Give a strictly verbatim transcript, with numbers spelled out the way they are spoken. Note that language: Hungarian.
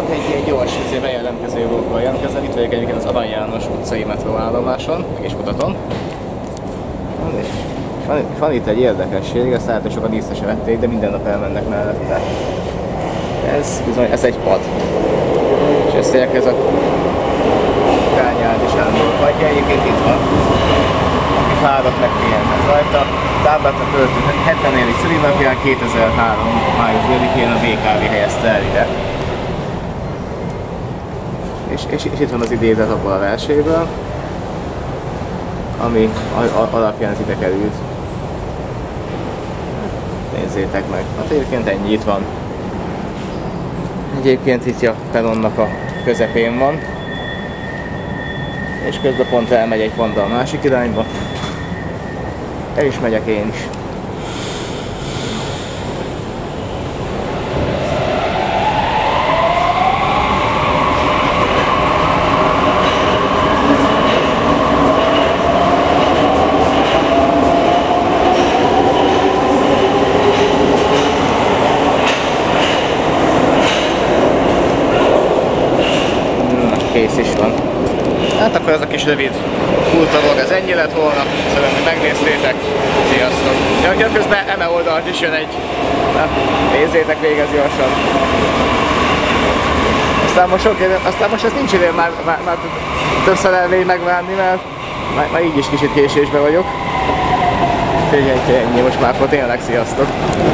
huszonhegyi egy gyors izébe jelentkező útból jelentkezem. Itt vagyok egyébként az Arany János utcai metróállomáson, meg is mutatom. Van, van, van itt egy érdekesség, ezt lehet, hogy sokan észre se vették, de minden nap elmennek mellette. Ez bizony, ez egy pad. És ezt ez a Kányádi Sándor padja, egyébként itt van. Aki fáradt meg pihenhet rajta. Táblát a költő hetvenévi szülinapján kétezer-három május negyedikén a bé ká vé helyezte el ide. És, és, és itt van az idézet abból a verséből, ami a, a, alapján az ide került. Nézzétek meg. Hát egyébként ennyi, itt van. Egyébként itt a peronnak a közepén van. És közben pont elmegy egy pont a másik irányba. El is megyek én is. Kész is van. Hát akkor ez a kis rövid kultavog, ez ennyi lett volna. Szerintem, hogy megnéztétek. Sziasztok! Ja, hogy közben eme oldalt is jön egy... Na, nézzétek végig, ez gyorsan. Aztán most, sok idő, aztán most ezt nincs idő már, már, már többször elvég megvárni, mert már, már így is kicsit késésben vagyok. Úgyhogy ennyi, most már tényleg sziasztok!